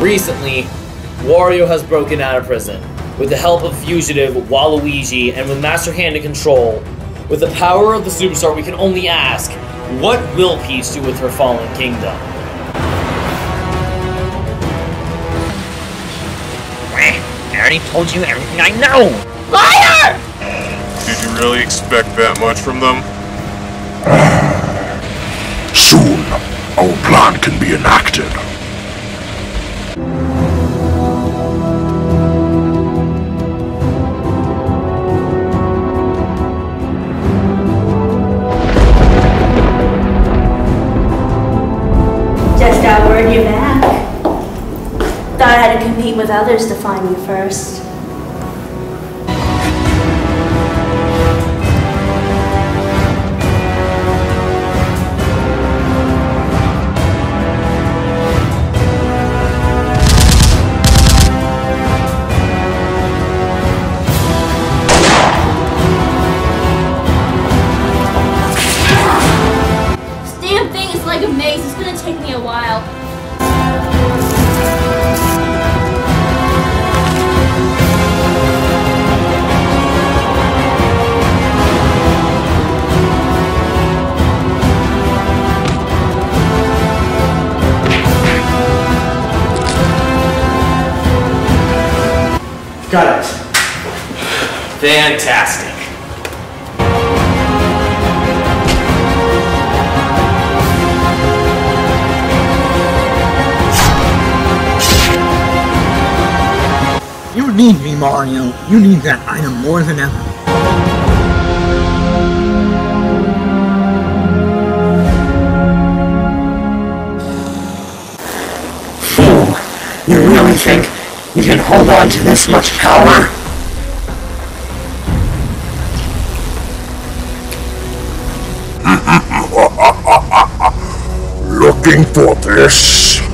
Recently, Wario has broken out of prison. With the help of fugitive Waluigi and with Master Hand in control, with the power of the Superstar, we can only ask, what will Peach do with her fallen kingdom? I already told you everything I know! Liar! Did you really expect that much from them? Soon, our plan can be enacted. Just outward you back. Thought I had to compete with others to find you first. Got it. Fantastic. You need me, Mario. You need that item more than ever. Phew. You really think you can hold on to this much power? Looking for this?